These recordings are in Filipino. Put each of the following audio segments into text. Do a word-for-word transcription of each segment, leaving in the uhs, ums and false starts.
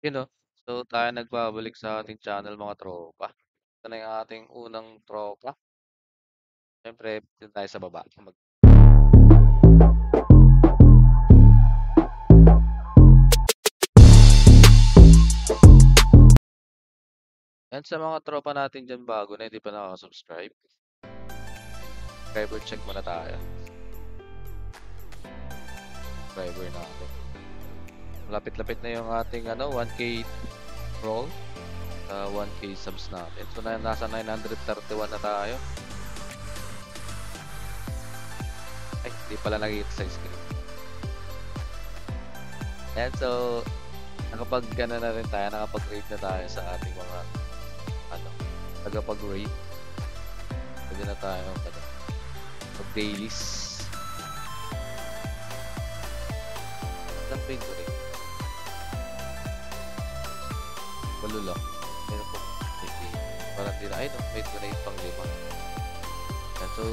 You know, so tayo nagbabalik sa ating channel mga tropa. Ito na yung ating unang tropa. Siyempre, dito tayo sa baba. Mag And sa mga tropa natin dyan bago na hindi pa nakasubscribe, subscriber check muna tayo. Subscriber natin. Lapit-lapit na yung ating ano, one K roll, uh, one K subs natin. So na, nasa nine hundred thirty-one na tayo. Ay, hindi pala nag-hit sa screen. And so, nakapag-gana na rin tayo, nakapag-rate na tayo sa ating mga ano, tagapag-rate. Pwede na tayo ano, mag-dailies. Ang page ko rin. Walo lang. Meron po. Parang din ay, no, page ko na yung pang-lima. And so,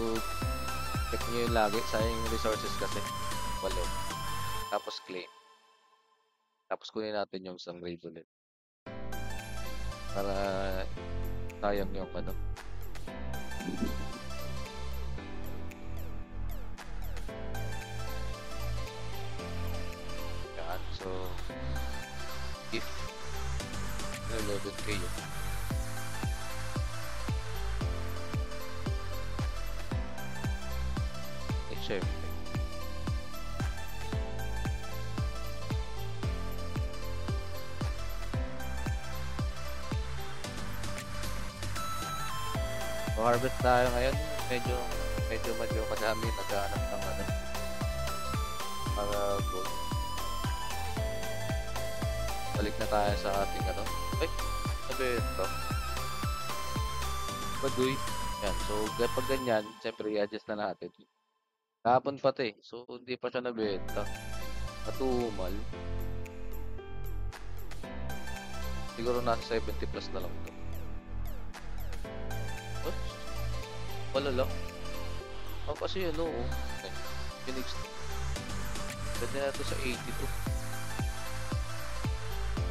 check nyo yung lagi. Sayang yung resources kasi. Walo. Tapos claim. Tapos kunin natin yung isang grade ulit. Para tayong yung ano. Yan. So, if nalabot kayo. Eh, syempre. Harvest tayo ngayon, medyo medyo medyo madami naghahanap ng ano para gold. Balik na tayo sa ating ano, ay sabi ito baduy yan. So kapag ganyan siyempre i-adjust na natin. Kahapon pati so hindi pa siya nabenta, natumal siguro nasa seventy plus na lang ito. Wala lang. Oh, kasi ano, oh. Phoenix. Pwede na ito sa eighty-two.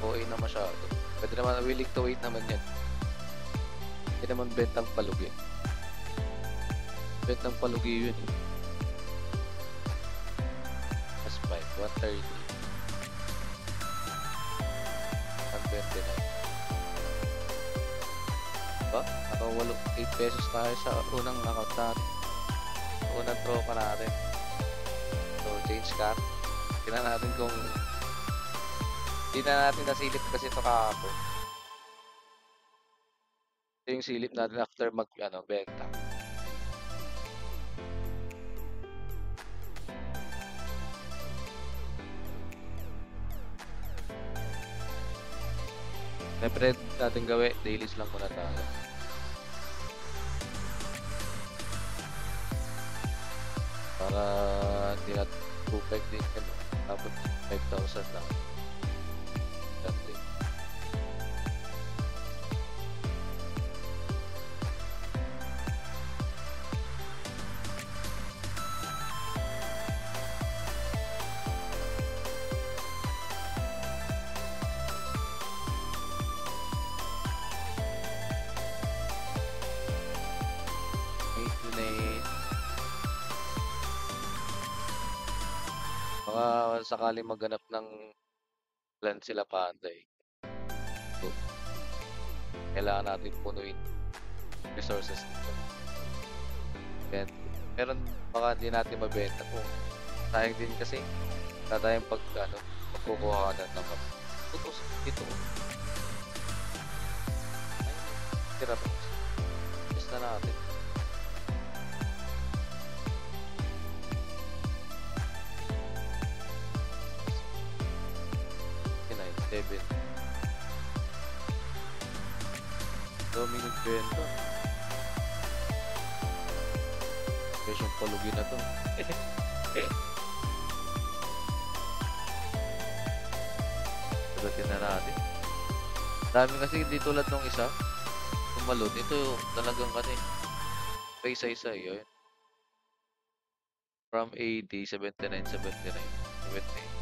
O A na masyado. Pwede naman, willing to wait naman yan. Pwede naman bentang palugi. Bentang palugi yun. Plus five, one thirty. one twenty-nine. Ba? Naka eight pesos tayo sa unang account natin. Unang tropa natin. So, change card. Tignan natin kung hindi na natin nasilip kasi ito kahapon. Ito yung silip natin after mag, ano, benta. Siyempre natin gawin, dailies lang muna tayo. Para hindi natin two five din ano, tapos five thousand lang. Baka sakali maghanap ng plan sila panday. So, kailangan natin punuin resources nito. And, pero baka hindi natin mabenta kung tayang din kasi tatayang pag ano, magkukuha ka ng map. Tutos ito. Ay, tira po. Just na natin. David Dominic Bento Besyong palugi na to. Sabatin na natin. Dami kasi hindi tulad nung isa tumalot. Ito talagang kasi paisa-isa yun. From eighty, seventy-nine, seventy-nine, seventy-eight.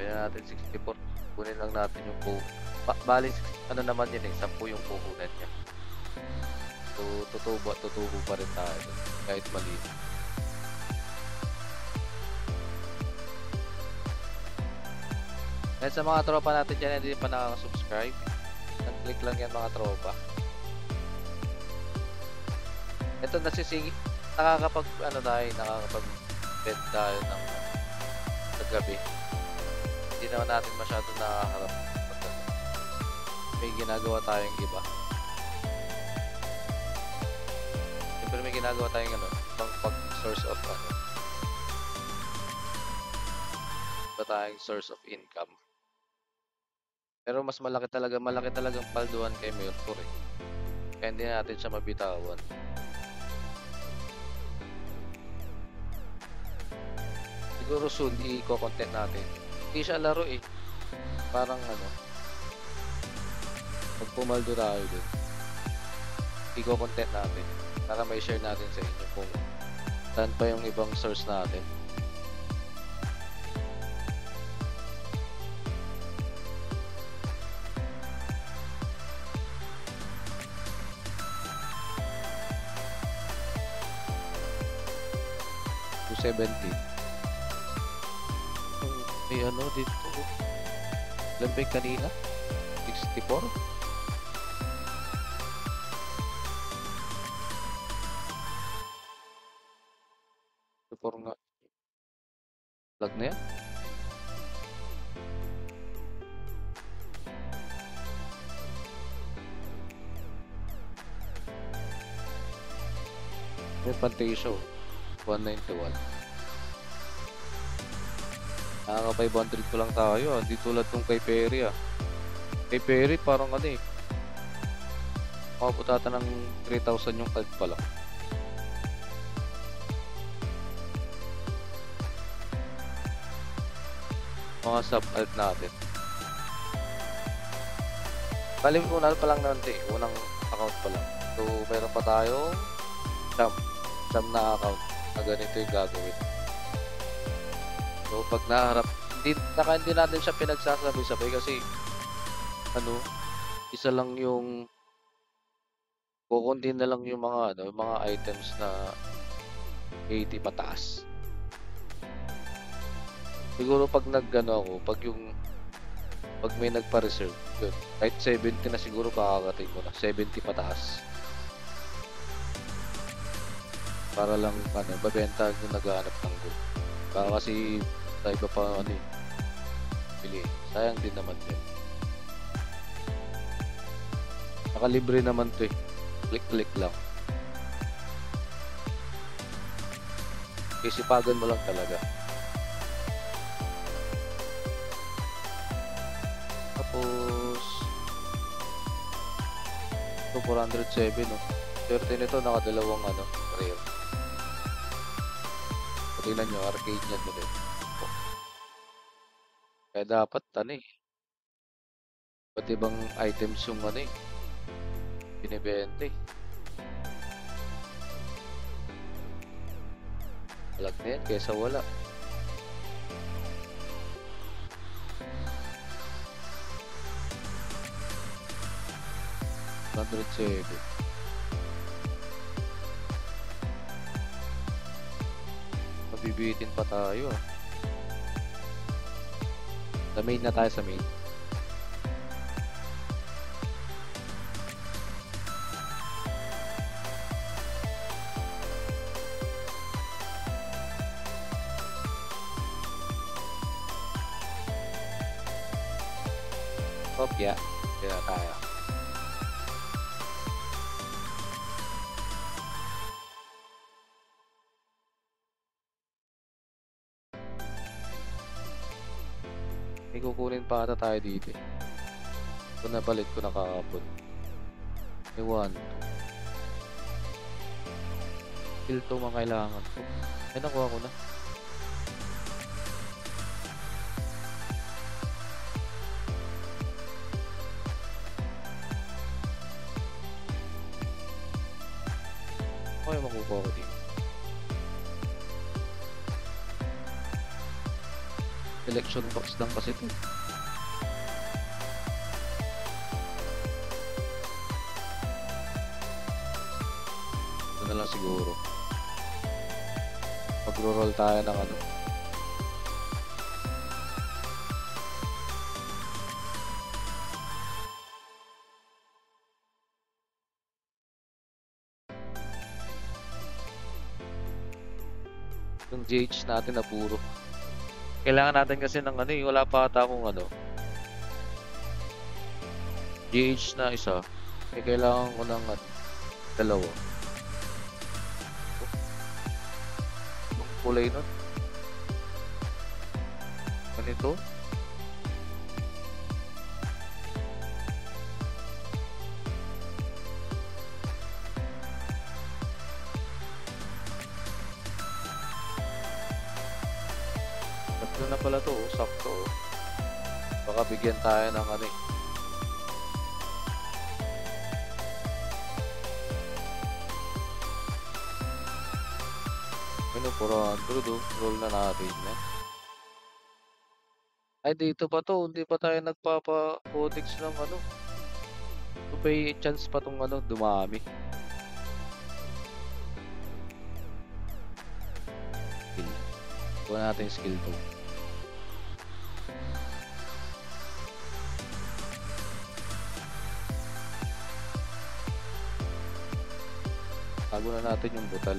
Sabihin natin sixty-four. Kunin lang natin yung po. Ba bali, ano naman yun eh, ten yung kukunan niya. So, tutubo, tutubo pa rin tayo. Kahit mali. At sa mga tropa natin dyan, hindi pa nakasubscribe. Click lang yan mga tropa. Ito nasisigi, nakakapag ano tayo, nakakapag bed tayo ng sa gabi. Hindi naman natin masyado nakaharap. May ginagawa tayong iba. Siyempre may ginagawa tayong ano, pang pag source of ano. Iba tayong source of income. Pero mas malaki talaga, malaki talagang palduhan kay M I R four eh. Kaya hindi natin siya mabitawan. Siguro soon i-co-content natin. Hindi siya laro eh. Parang ano. Pag pumaldo tayo dun, i-co-content natin. Para may share natin sa inyo kung saan pa yung ibang source natin. two seventy. May ano dito, lambay kanina sixty-four. sixty-four nga lag na yan. May pantaysyo one ninety-one. Nakaka-five hundred ko lang tayo, hindi tulad nung kay Perry ah. Kay Perry parang ano eh, makaputata ng three thousand yung card pala. Mga sub-alt natin. Bali, unang pa lang nanti, unang account pa lang. So, meron pa tayo jam, jam na account na ganito yung gagawin. So, pag naharap, hindi, naka, hindi natin siya pinagsasabay-sabay kasi ano, isa lang yung kukunti na lang yung mga ano, yung mga items na eighty pataas. Siguro pag nag-ano ako, pag yung pag may nagpa-reserve, yun, kahit seventy na siguro kakakatay mo na, seventy pataas. Para lang, ano, babenta yung naghahanap ng gold. Baka kasi tayo pa pa ano eh, bili. Sayang din naman yun. Nakalibre naman to eh. Click-click lang. Isipagan mo lang talaga. Tapos ito four oh seven no. thirteen nito nakadalawang ano, rare. Tingnan nyo, arcade niya doon eh. Oh. Kaya dapat, ano eh. Ba't ibang items yung ano eh. Binibenta eh. Walag na yan, kesa wala. one oh seven. Bibitin pa tayo ah. Sa main na tayo, sa main. Kopya. Kaya tayo. Kukunin pa ata tayo dito. Kung nabalit ko na kakapon. Iwan. Kill to mga kailangan ko. Ay, nakuha ko na. Ay, makukuha ko dito. selection box lang kasi ito. Ito na lang siguro. Pag-roll tayo ng ano. Yung G H natin na puro. Kailangan natin kasi ng ano eh, wala pa ata akong ano G H na isa. Eh kailangan ko ng at, dalawa. Yung kulay nun. Ganito. Na pala to, sakto. Baka bigyan tayo ng ano eh. Minupura, dudu, roll na natin yan. Ay, dito pa to, hindi pa tayo nagpapa-codex ng ano. So, may chance pa tong ano, dumami. Skill. Kuha natin yung skill to. Tago na natin yung butal.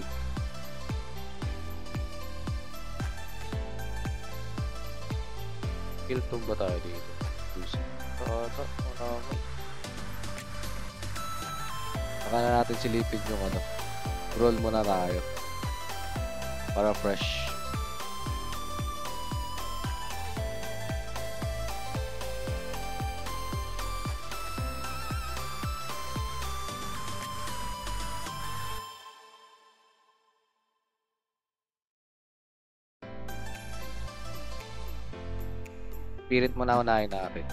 Kiltong ba tayo dito? Tata, manama. Saka na natin silipin yung ano. Roll muna tayo. Para fresh. Spirit mo na unahin natin.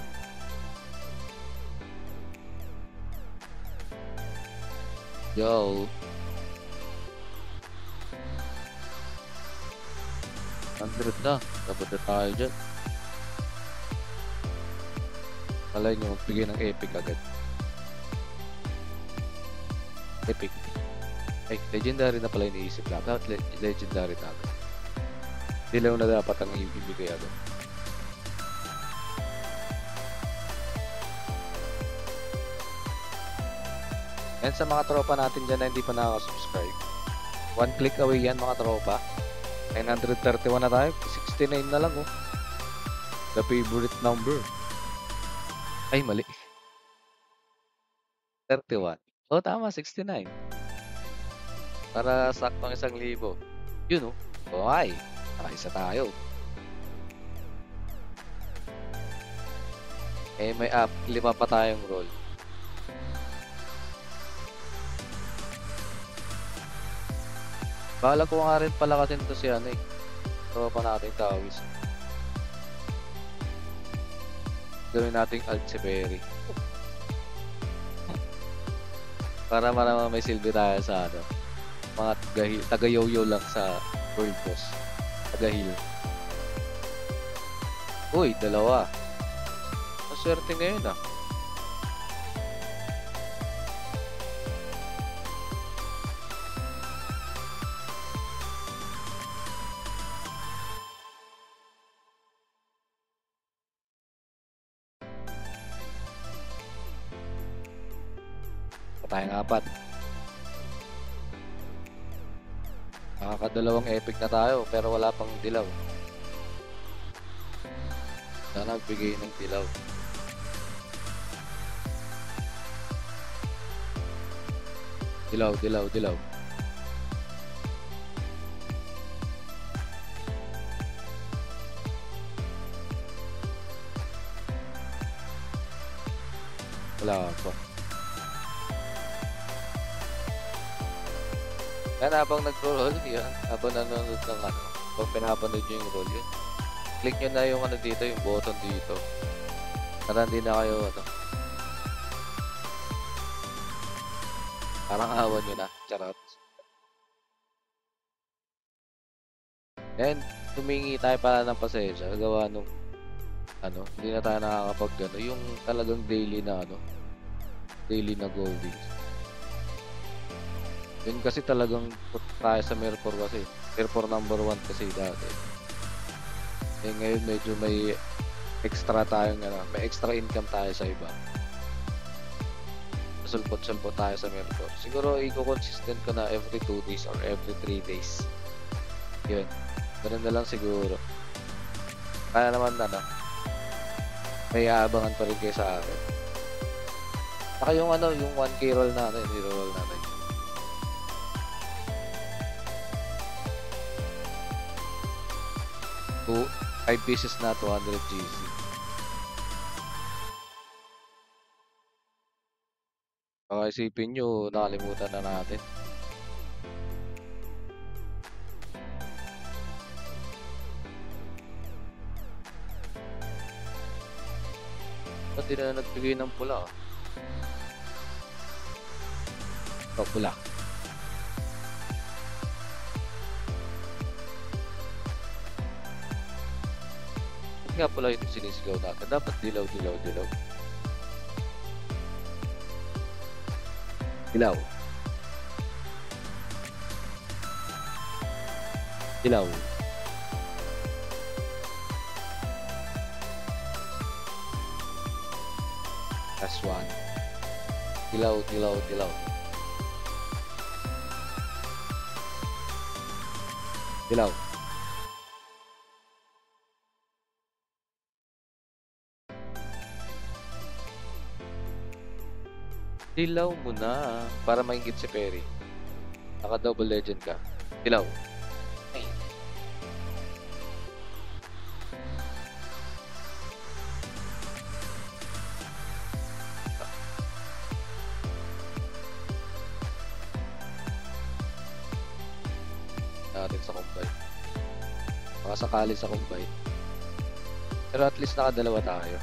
Yo! one hundred na. Dapat na tayo dyan. Alay nyo, magbigay ng epic agad. Epic. Ay, legendary na pala iniisip lang. Dapat le legendary na agad. Hindi lang na dapat ang ibibigay agad. And sa mga tropa natin dyan na hindi pa nakasubscribe, one click away yan mga tropa. Nine hundred thirty-one na tayo. Sixty-nine na lang oh. The favorite number. Ay mali, thirty-one. Oh tama, sixty-nine. Para saktong isang libo. Yun oh. Oh ay, nakaisa tayo. Eh may up, lima pa tayong roll. Bahala ko nga rin pala kasi nito si ano eh. Tawa pa natin tawis. Gawin natin Altseveri. Para maramang may silbi tayo sa ano. Mga taga-yoyo lang sa world boss. Taga-heal. Uy, dalawa. Maswerte ngayon ah. Tayong apat. Nakakadalawang epic na tayo pero wala pang dilaw. Sana nagbigay ng dilaw. Dilaw, dilaw, dilaw. Wala pa. Yan, habang nag-roll yun, habang nanonood ng ano, habang pinapanood nyo yung roll yun, click nyo na yung ano dito, yung button dito. Para hindi na kayo ano. Parang awan nyo na, charot. Then, tumingi tayo para ng pasensya gawa nung ano, hindi na tayo nakakapag ano, yung talagang daily na ano, daily na goings. Yun kasi talagang tayo sa M I R four kasi, M I R four number one kasi dati. Eh ngayon medyo may extra tayong ano, may extra income tayo sa iba. Sulpot-sulpot tayo sa M I R four. Siguro i-consistent ko na every two days or every three days. Yun. Ganun na lang siguro. Kaya naman na ano, may aabangan pa rin kayo sa akin. Saka yung ano, yung one K roll natin, i-roll natin. five pieces na two hundred G C. Baka isipin nyo, nakalimutan na natin. Ba't di na nagbigay ng pula? Ito, pula. Nga pala yung sinisigaw natin. Dapat dilaw, dilaw, dilaw. Dilaw. Dilaw. Last one. Dilaw, dilaw, dilaw. Dilaw. Dilaw mo na para maingit si Perry. Naka double legend ka. Dilaw. Ay. Natin sa combine. Baka sakali sa combine. Pero at least nakadalawa tayo.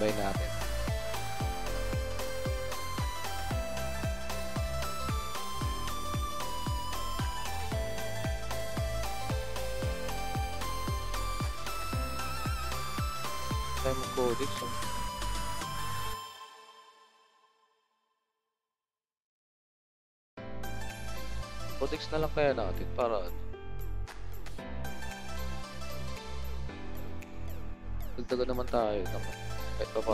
Bay natin. Time codex. Codex na lang kaya natin para dagdagan naman tayo naman. Ito pa.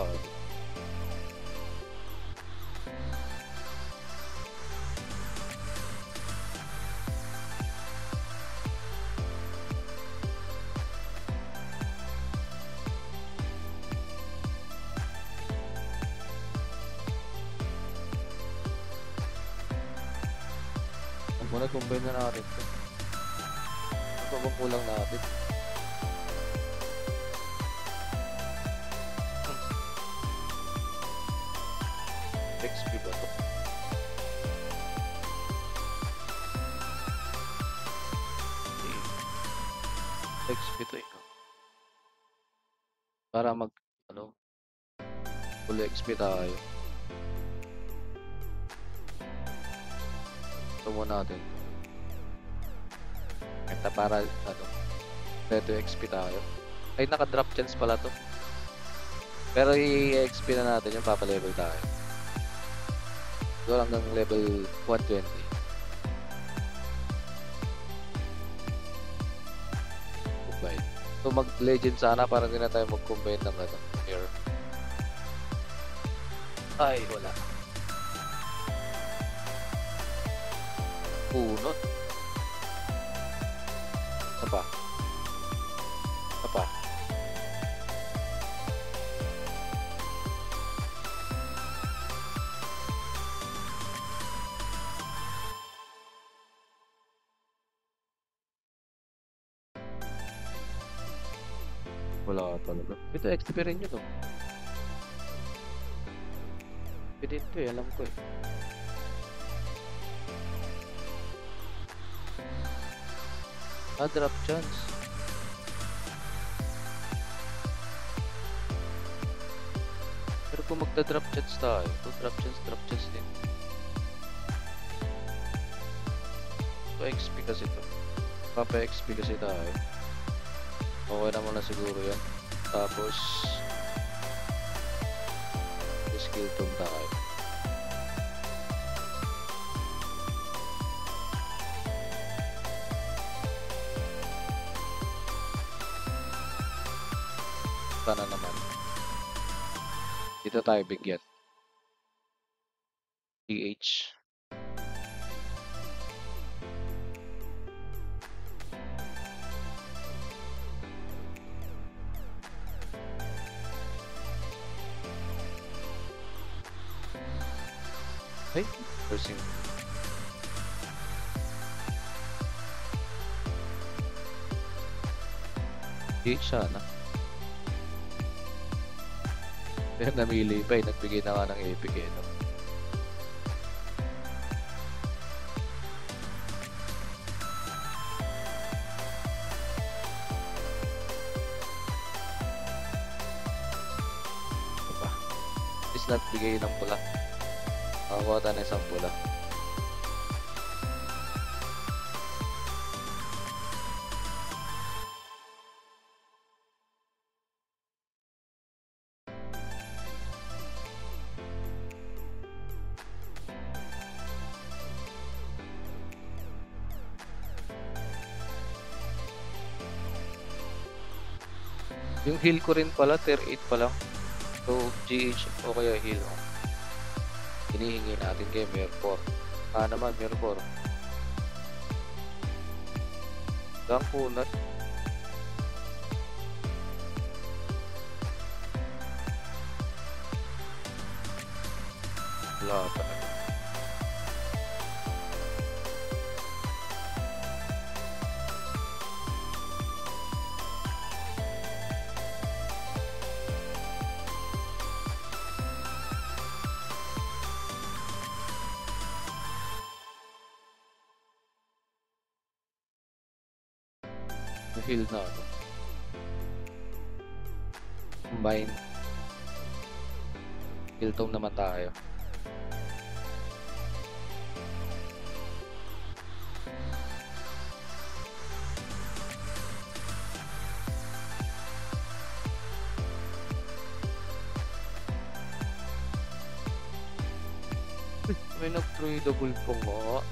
Ang muna kumbay na natin ito. Ito ba kulang natin? X P ba ito? X P ito eh. Para mag ano, full X P tayo. Ito muna natin. Ito para ano, ito X P tayo. Ay, naka-drop chance pala ito. Pero i-X P na natin yung papalevel tayo. Doon hanggang level one twenty. Combine. So mag-legend sana para hindi na tayo mag-combine ng ano, air. Ay, wala. Punot. Sapa. Sapa. Wala talaga. Ito experience nyo to. Pwede ito eh, alam ko eh. Ah, drop chance. Pero kung magda-drop chance tayo, kung drop chance, drop chance din. X P kasi ito. Papa-X P kasi tayo. Okay naman na siguro yan. Tapos skill tone tayo. Sana naman dito tayo bigyan T H. Hey, person. T H sana. Pero namili pa eh, nagbigay na nga ng epic eh, no? Diba? Is not bigay ng pula. Makakuha tayo ng isang pula. Yung heal ko rin pala, tier eight pa lang. So, G H o kaya heal. Hinihingi natin kay M I R four. Ah naman, M I R four. Lang kunat. Wala talaga. Heal na ako. Combine. Heal tone naman tayo. May nag-tradable po mo.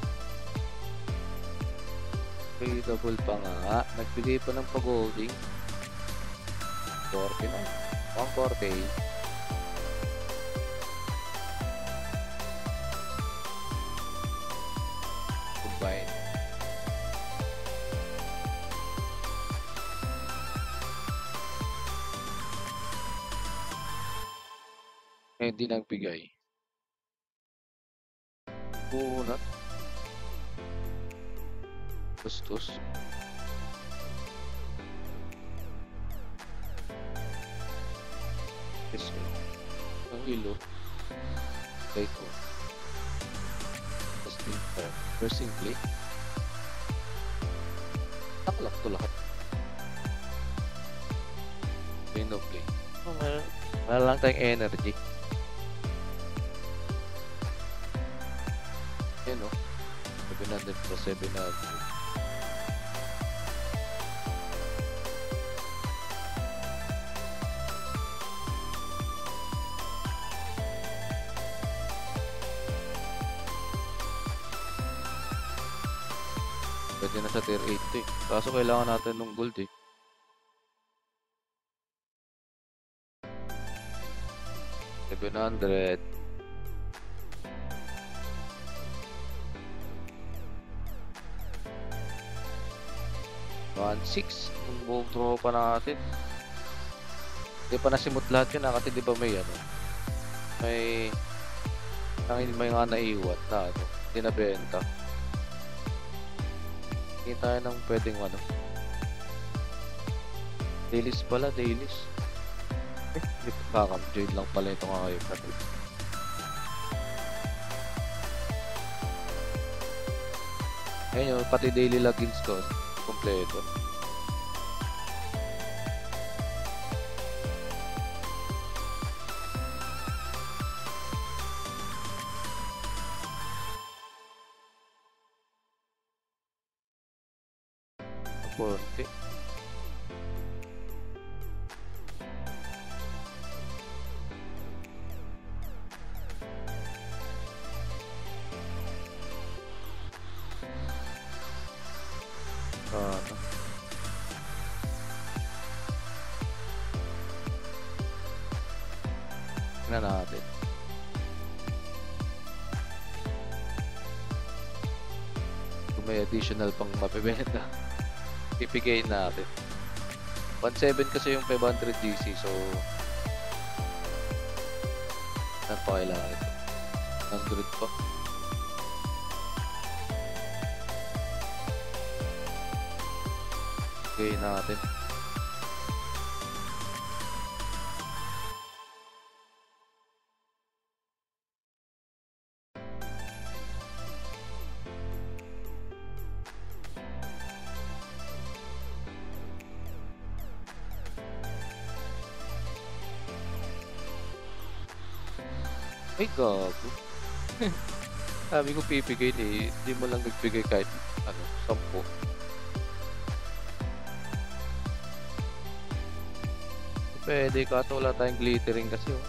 Double pa nga. Nagbigay pa ng pag-holding. forty na. one forty. Combine. Eh, hindi nagbigay. Punat. Bastos. Yes, ang ilo. Play ko. Just in fair. First in play. Nakalak to lahat. Play no play. Oh, mayroon. Mayroon lang tayong energy. Yan o. seven hundred plus seven hundred. Pwede na sa tier eight eh. Kaso kailangan natin ng gold eh. seven hundred. one six. Yung buong tropa natin. Hindi pa nasimot lahat yun. Nakati di ba may ano? May... Tangin may nga naiwat na ano. Hindi nabenta. Hindi tayo ng pwedeng ano. Dailies pala, dailies. Eh, hindi pa kakam. Join lang pala ito nga kayo. Ayun yun, pati daily logins ko. Kompleto. forty. Na natin. Kung may additional pang mapibenta, ipigay natin. one point seven kasi yung five hundred D C, so napakailangan ito. one hundred pa. Ipigay natin. Ay, gago. Sabi ko pipigay ni, hindi mo lang nagbigay kahit ano, sampo. Pwede ka, ito wala tayong glittering kasi. Oh.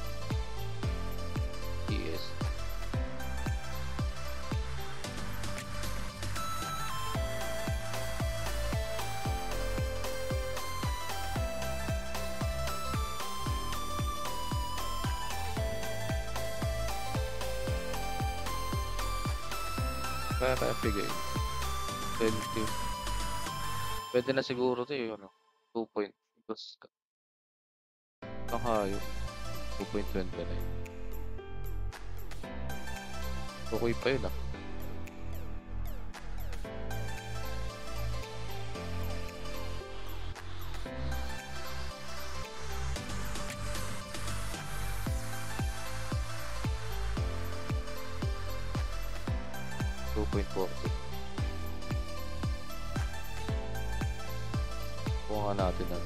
Yes. Kaya kaya pigay twenty. Pwede na siguro ito yung ano, two point plus ka. Nakayo two point twenty na yun. Okay pa yun ah. two point forty. Kuha natin na.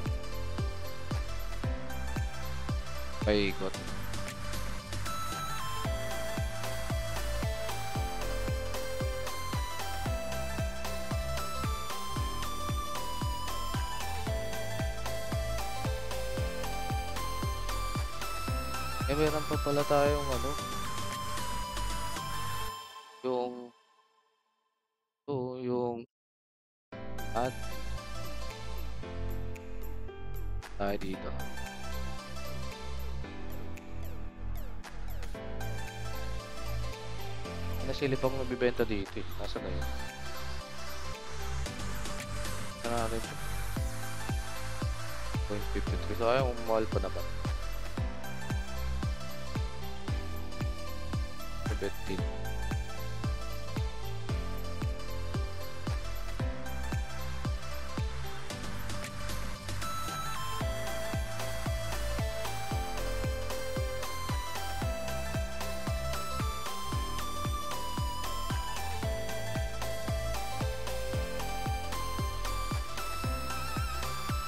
Ay, got it. Eh, meron pa pala tayong ano, yung at tayo dito nasilip akong nabibenta dito eh. Nasa na yun narin zero point five three, so ayaw mahal pa naman nabibenta dito.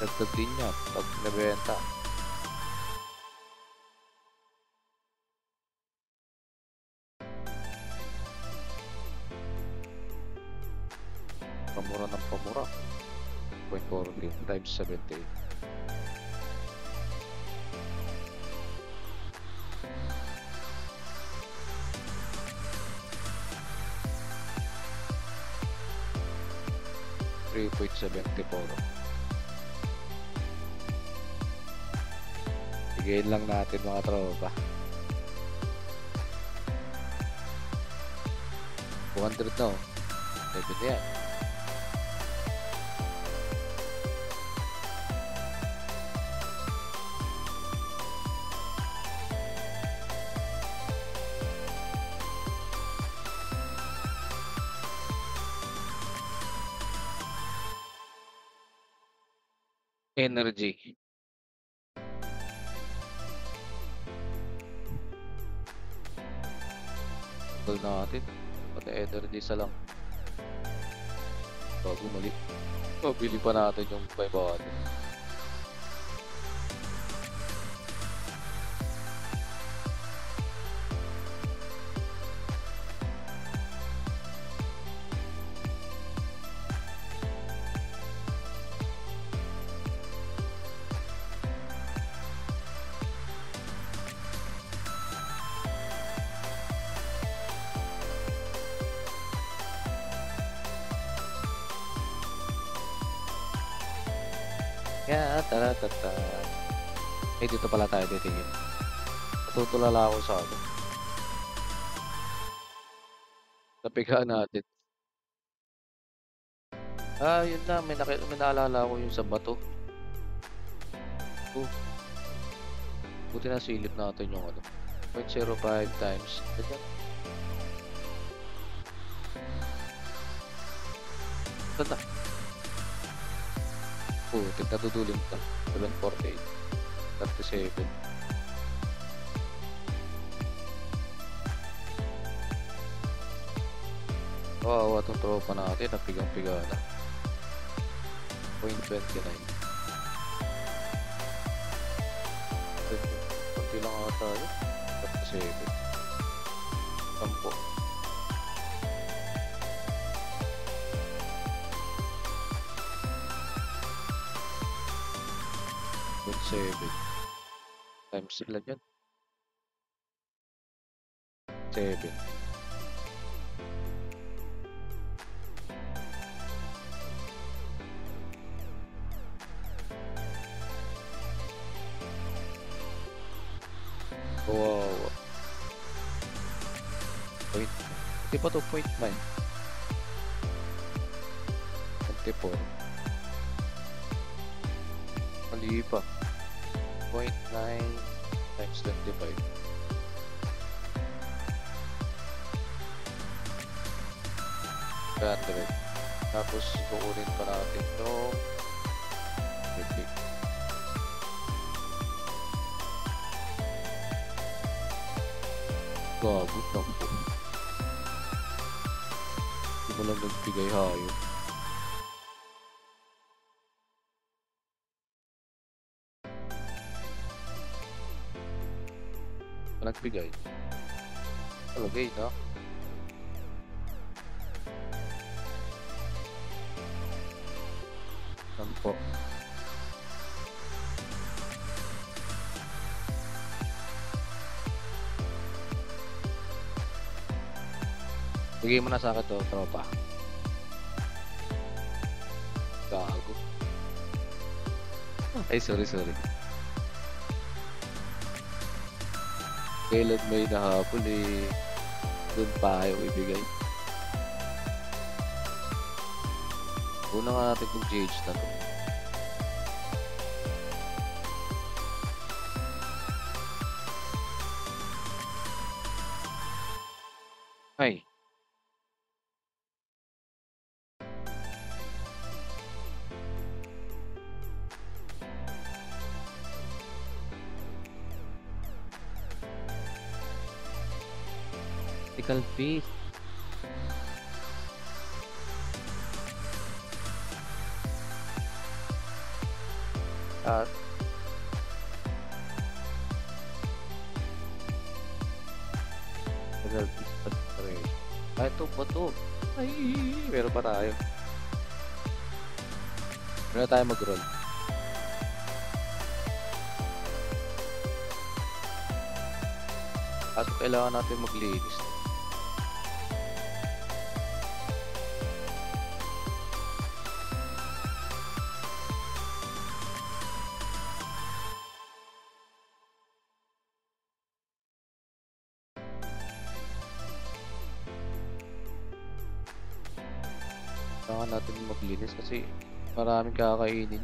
Dagdag din niya pag nabenta. Pamura ng pamura. zero point four times seventy-eight. three point seven four. Bigayin lang natin mga tropa. two hundred na o. Pwede na yan. Energy. Natin pati energy sa lang bago mali mabili pa natin yung five hundred. Kaya taratata. Eh dito pala tayo titingin. Tutulala ako sa akin. Tapigaan natin. Ah, yun na. May nakita, may naalala ko yung sa bato. Oh. Buti na silip natin yung ano. zero point zero five times. Tanda. Oh, tigtatutulim ka. seven forty-eight. thirty-seven. Wow, itong tropa natin, napigang-piga na. zero point two nine. Pagdi lang nga tayo. Pagdi Tampo. zero point seven. Times ilan yun? seven. Wow. Wait. Hindi pa ito point man. twenty-four. Mali pa. zero point nine times twenty-five. one hundred. Tapos kukunin pa natin ito. Repeat. Gago, tampo. Hindi mo lang nagbigay hayo. Nagbigay? Talagay na. Tampo. Bigay mo na sa akin to, tropa. Gago. Ay, sorry, sorry. Kailan may nahapon eh. Doon pa ayaw ibigay. Una nga natin kung G H na to. Ay. Kalpi. At kalpi patre. Ay, ito pa to. Ay, meron pa tayo. Meron tayo mag-roll. Kaso kailangan natin maglinis. Natin maglinis kasi maraming kakainin yan.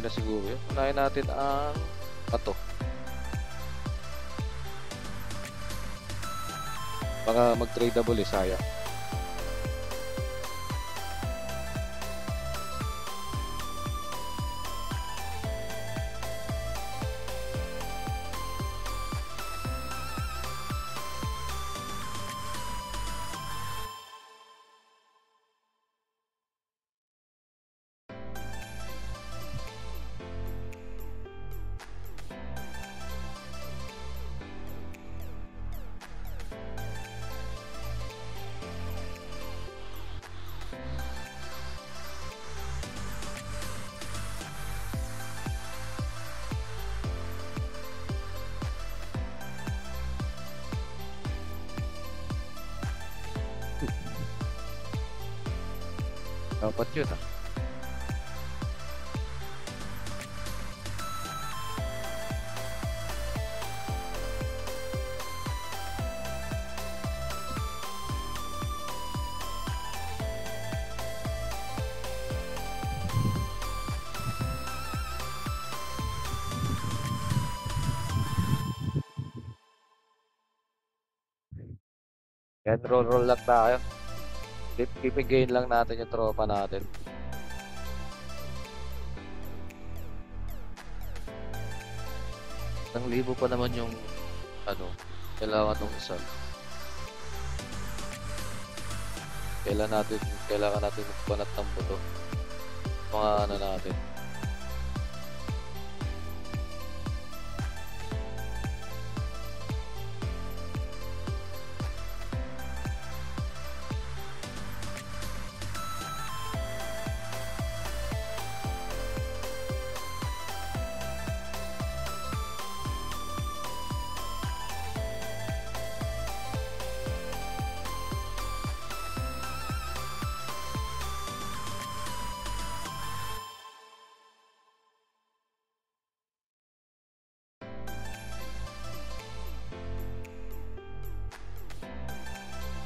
Pinasiguro yun. Unahin natin ang pato. Baka mag-tradable eh, sayang. Dapat yun ah. Yan, roll roll lang tayo. Pipig-gain lang natin yung tropa natin. Isang libo pa naman yung ano, kailangan ng isa. Kailangan natin, kailangan natin magpanat ng buto. Mga ano natin.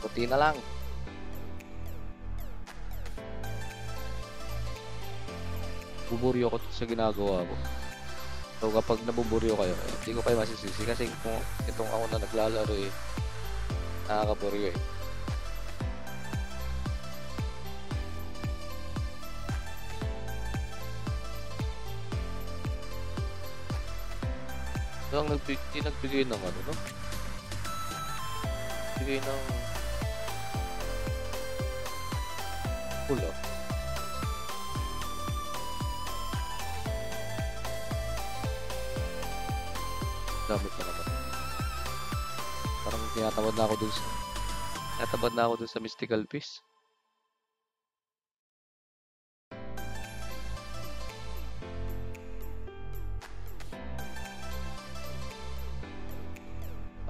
Puti na lang. Buburyo ko sa ginagawa ko. So kapag nabuburyo kayo, eh, hindi ko kayo masisisi kasi kung itong ako na naglalaro eh, nakakaburyo eh. So ang nagbigay, nagbigay ng ano, no? Nagbigay ng pulo. Dami pa naman. Parang tinatamad na ako dun sa tinatamad na ako dun sa mystical piece.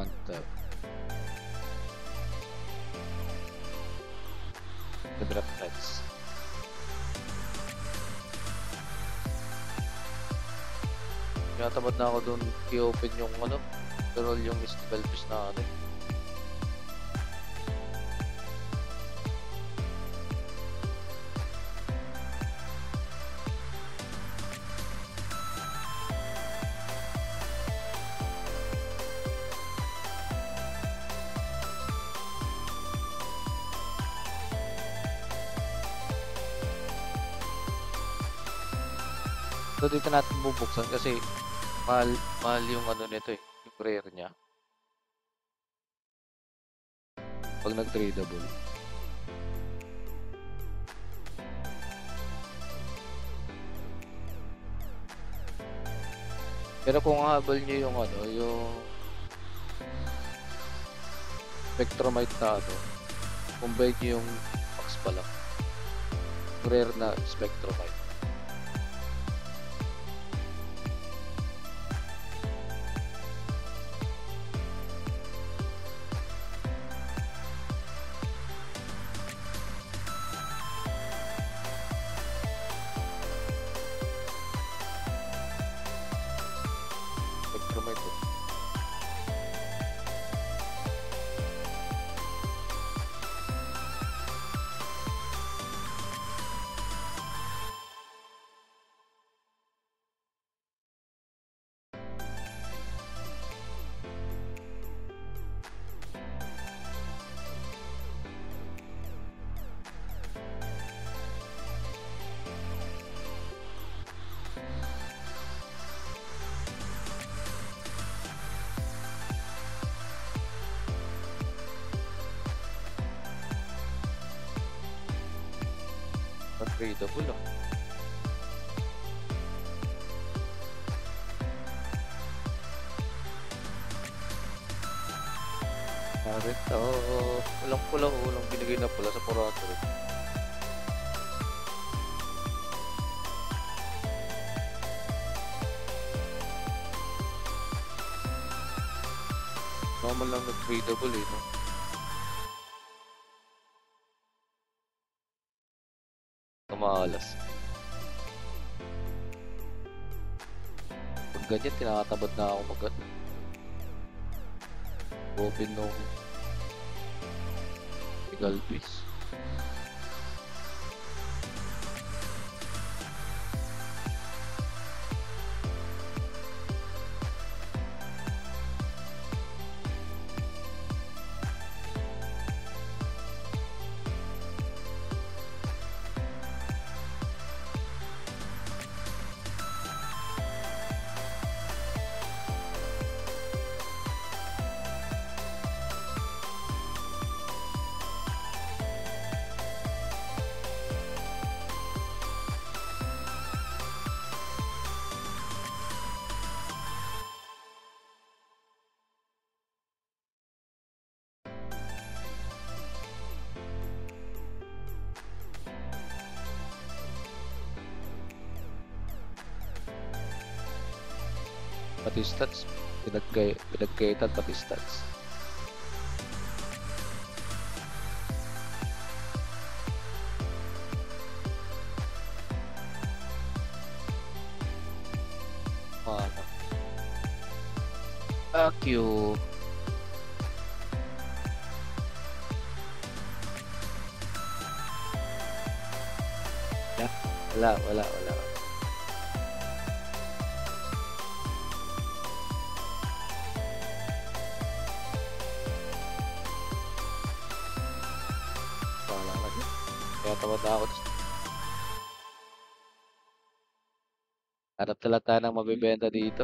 Mantap. Drop lights. Tinatamad na ako doon i-open yung ano, roll yung mystical fish na ano. So dito natin bubuksan kasi mahal, mahal yung ano nito eh, yung prayer niya. Pag nag-tradable. Pero kung habol niyo yung ano, yung spectromite na ano, combine niyo yung box pa lang. Prayer na spectromite. Dito pulo. Narito, ulang pula, ulang binigay na pula sa porato. Normal lang na tradable eh, no? malas. Pag ganyan, kinakatabad na ako magat. Bobin nung Galvis. Pati stats, pinagkay, pinagkaitan pati stats. Paano? Fuck you! Wala, wala, wala, wala. Tawad ako. Harap talaga tayo ng mabibenta dito.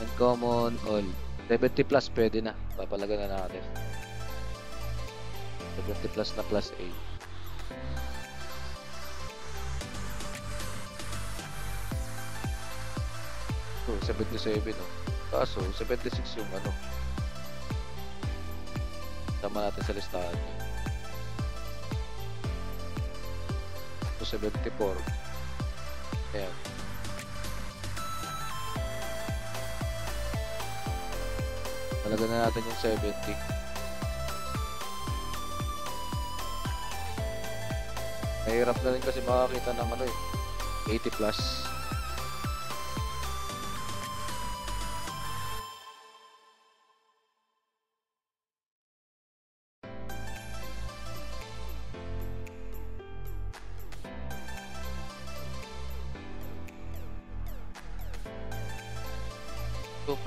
Uncommon all. seventy plus pwede na. Papalagan na natin. seventy plus na plus eight. So, seventy-seven no. Kaso, seventy-six yung ano. Tama natin sa listahan. So, seventy-four. Ayan. Talaga na natin yung seventy. Mahirap na rin kasi makakita ng ano eh. eighty plus.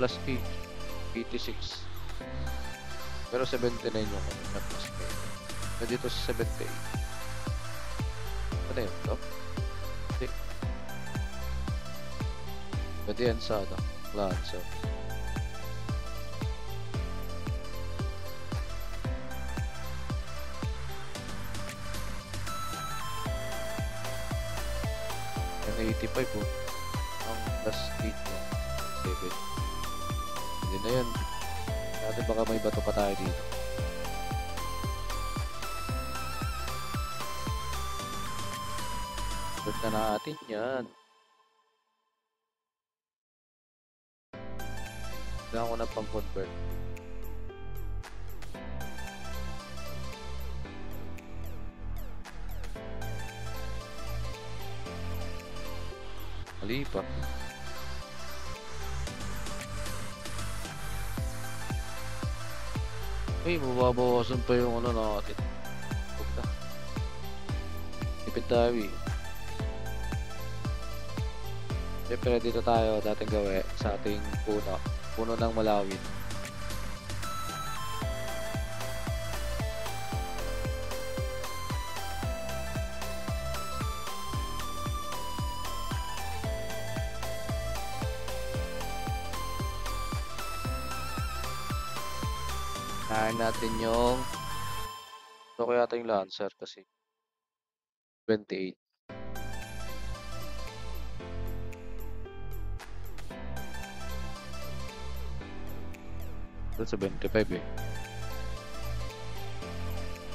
Plus P, eighty-six. Pero seventy-nine yung ano na plus P. So dito sa seventy-eight. Ano yun? No? Hindi. Pwede yan sa ano? Lancer. Yan eighty-five po. Ang plus eight na. seven. Hindi na yun. Natin baka may bato pa tayo dito. Ba't na natin yan? Kailangan ko na pang-convert. Mali pa. Uy, mababawasan pa yung ano natin. Huwag na. Ipit tayo eh. Siyempre dito tayo dating gawin sa ating puno. Puno ng Malawin. Natin yung ito kaya ito yung Lancer kasi twenty-eight. Ito seventy-five eh.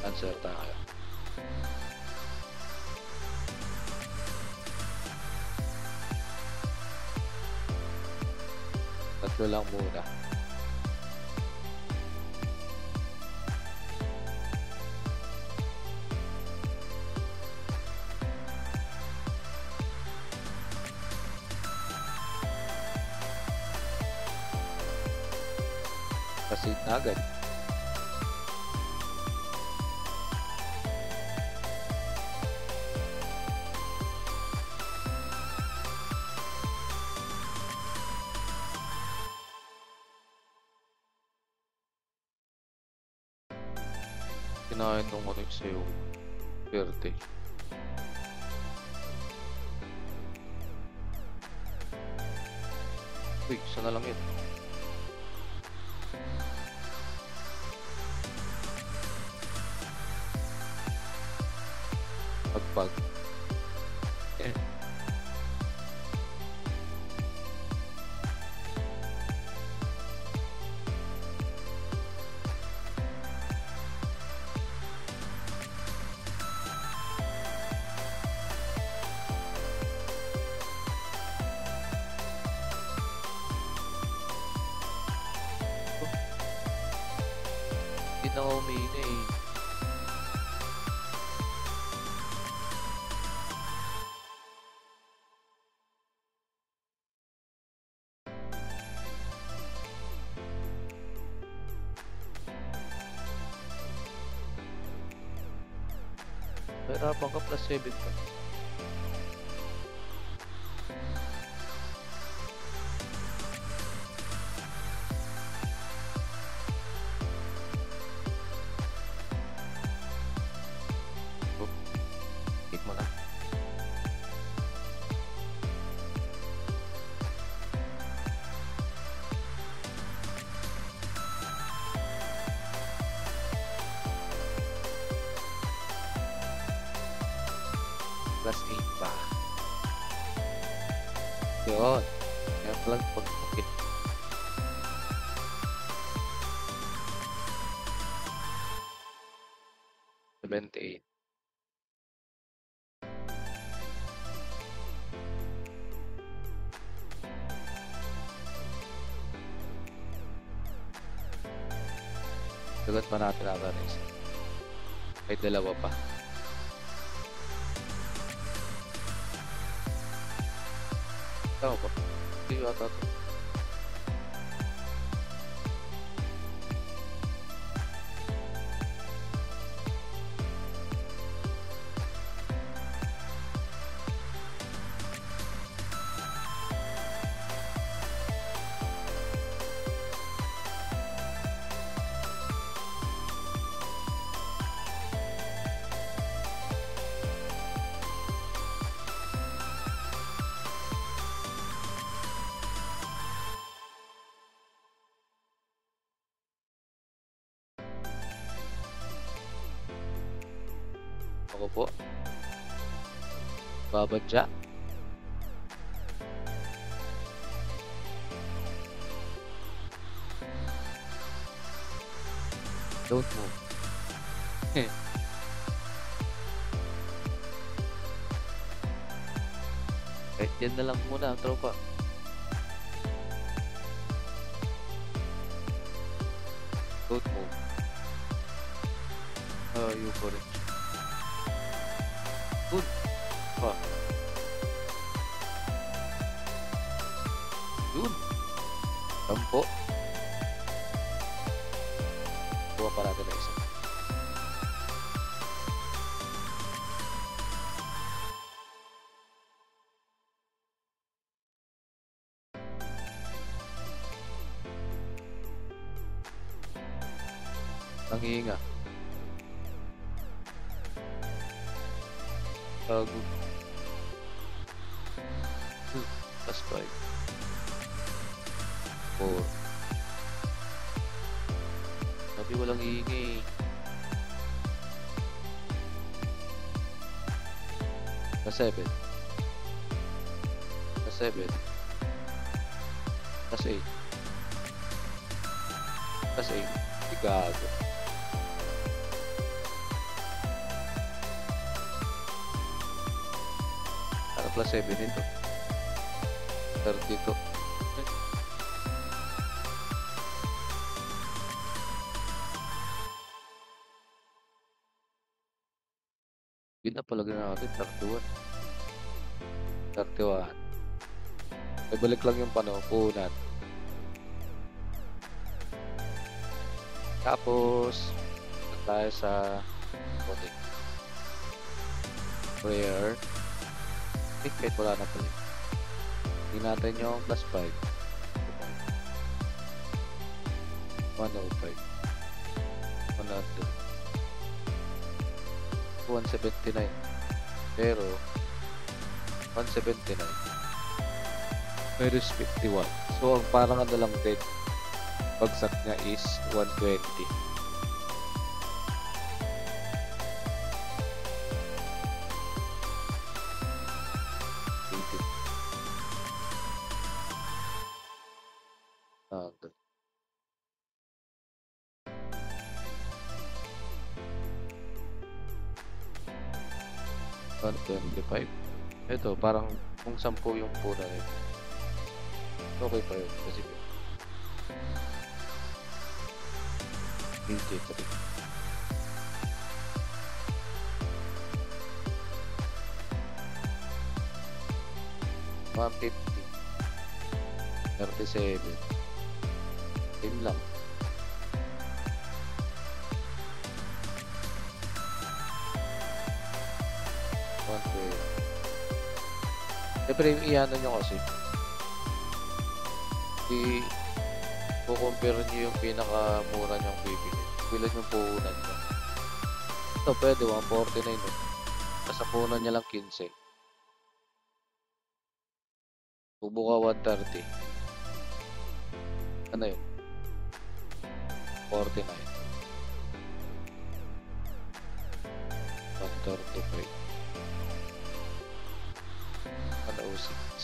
Lancer tayo. Tatlo lang muna. nakasave na agad. Kinain nung ano yung sayo verde. Uy, sana lang yun. Pagpag eh. Hindi na ako umiina eh. Harapan ka plus seven pa. Oh, hit mo na. Plus eight pa. Yun. Yan lang pag-pukit. seventy-eight. Sagot pa natin natin isa. May dalawa pa. Tama ba? Hindi ko ata ito. Ako po. Babadya. Don't move. Heh. Kahit yan na lang muna, tropa. Don't move. Ayaw ko rin. Good. Pa. Yun. Tampo. Buwa pa natin na isa. Nangihinga. Uh, good. Good. Plus five. Four. Sabi walang iingi. Plus seven. Plus seven. Plus eight. Plus eight. Tigago. Plus seven nito. thirty-two. Hindi na pala ganoon natin. thirty-one. thirty-one. Ibalik lang yung panapunan. Tapos tayo sa codex prayer. I think kahit wala na pala. Hindi natin yung plus five. one oh five. one seventy-nine. Pero one seventy-nine. Minus fifty-one. So ang parang ano lang din, bagsak niya is one twenty. one twenty-five. Ito parang kung sampu yung puna nito, okay pa yun kasi hindi ito one fifty, thirty-seven yun lang. Siyempre yung i-ano nyo kasi, i-compare nyo yung pinakamura nyong bibili, bilan yung puhunan nyo. Ito pwede one forty-nine eh. Tapos ang puhunan nyo lang fifteen. Bubuka one thirty. Ano yun? forty-nine. one thirty-five. one oh six.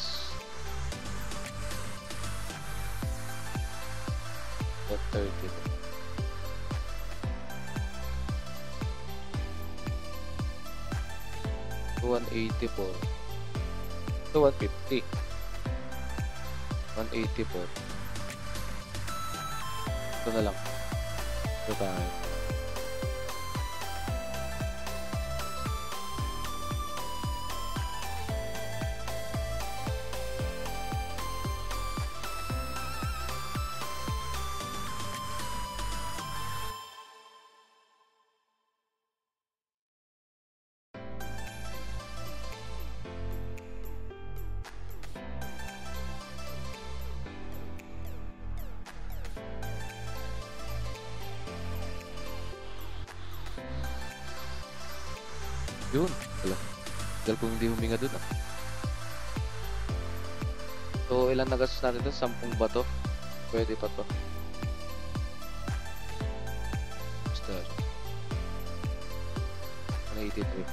one thirty. one eighty-four. one fifty. one eighty-four. Ito na lang. Ito tayo. Yun, wala. Dahil kung hindi huminga dun ah. So, ilan nagastos natin dun? Sampung bato? Pwede pa to. Basta. one eighty-three.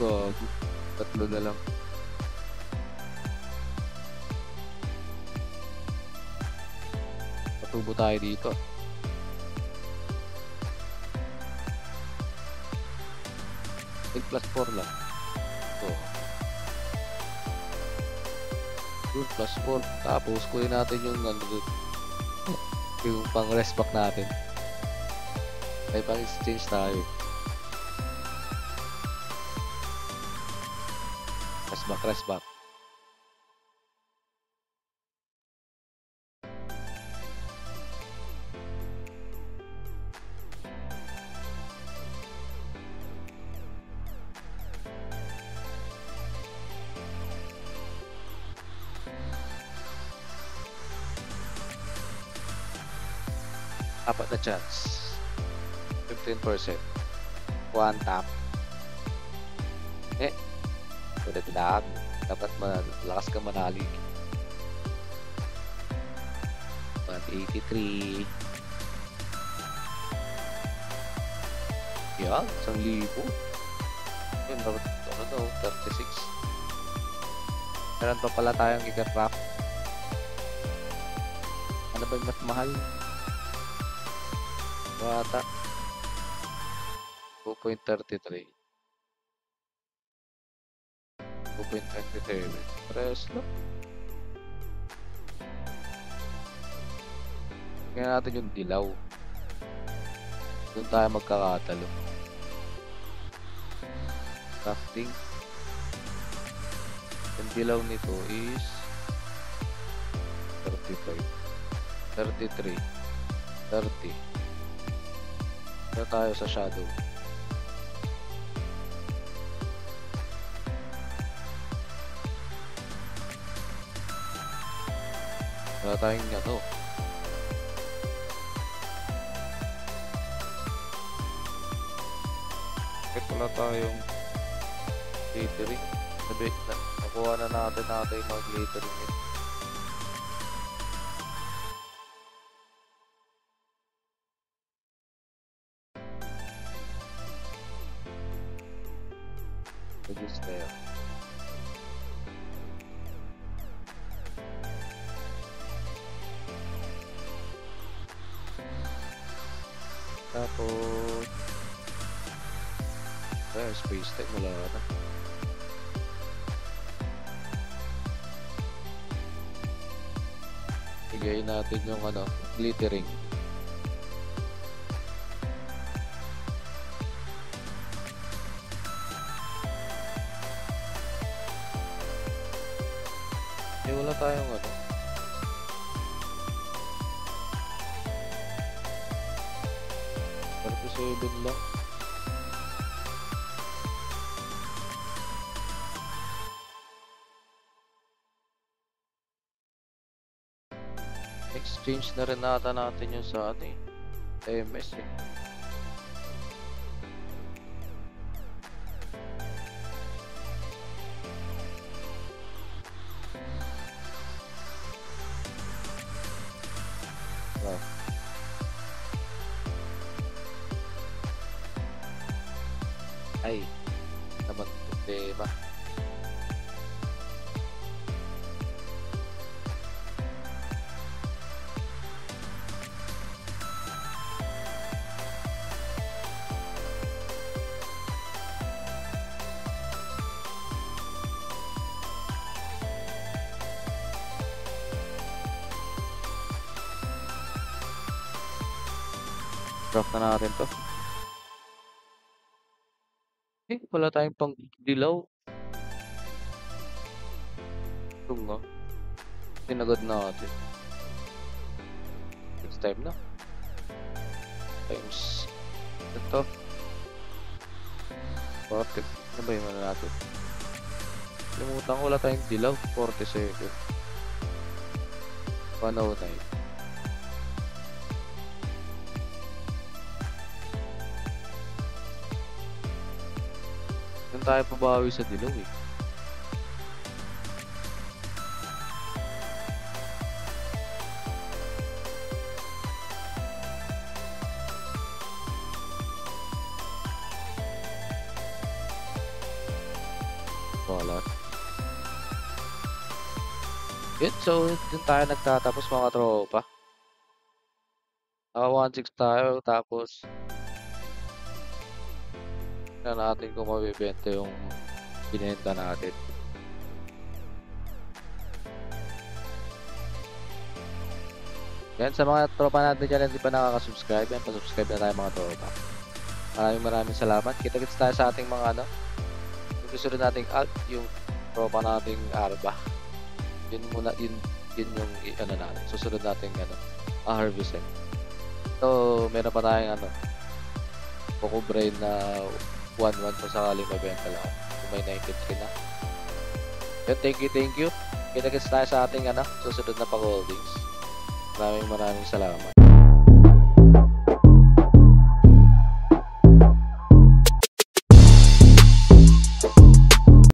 So, tatlo na lang. Patubo tayo dito. eight plus four lang. So, two plus four. Tapos, kunin natin yung yung pang rest back natin. Ay, pang exchange tayo. Back, rest back. Apat na chance. fifteen percent. One tap. Eh. Ulit lang. Dapat malakas ka manalig. one eighty-three. Yeah, isang libo. Yun, dapat ano daw, thirty-six. Meron pa pala tayong giga-craft. Ano ba yung mas mahal? Bata. two point three three. two point two three. Press lang. Tingnan natin yung dilaw. Doon tayo magkakatalo. Crafting. Yung dilaw nito is thirty-five, thirty-three, thirty. Ito tayo sa shadow. Wala tayong nga to. Bakit wala tayong glittering? Sabi na, nakuha na natin natin yung mga glittering nito. Reduce na yun. Tapos eh, space tech wala na. Bigay natin yung ano, glittering. Eh, wala tayong ano. Seven lang. Exchange na rin nata natin yung sa ating M S eh. Wow. Ay, naman problema. Drop na natin to. Eh, wala tayong pang dilaw. Ito nga. Tinagad natin. Next time na. Times. Ito. Bakit? Ano ba yung ano natin? Limutan ko, wala tayong dilaw. forty-seven. one oh nine. Tayo pabawi sa dilaw eh. Wala. Yun, so dun tayo nagtatapos mga tropa. Naka one six tayo, tapos na natin kung mabibenta yung binenta natin. Yan, sa mga tropa natin dyan, hindi pa nakakasubscribe, yan, pasubscribe na tayo mga tropa. Maraming maraming salamat. Kita-kits tayo sa ating mga ano, yung gusto rin nating alt, yung tropa nating arba. Yun muna, yun, yun yung ano natin, susunod nating ano, harvesting. So, meron pa tayong ano, kukubrain na one one kung sakaling mabenta lang kung may ninety-three na. Yun, thank you, thank you. Kita-kits tayo sa ating anak, susunod na pag-holdings. Maraming maraming salamat.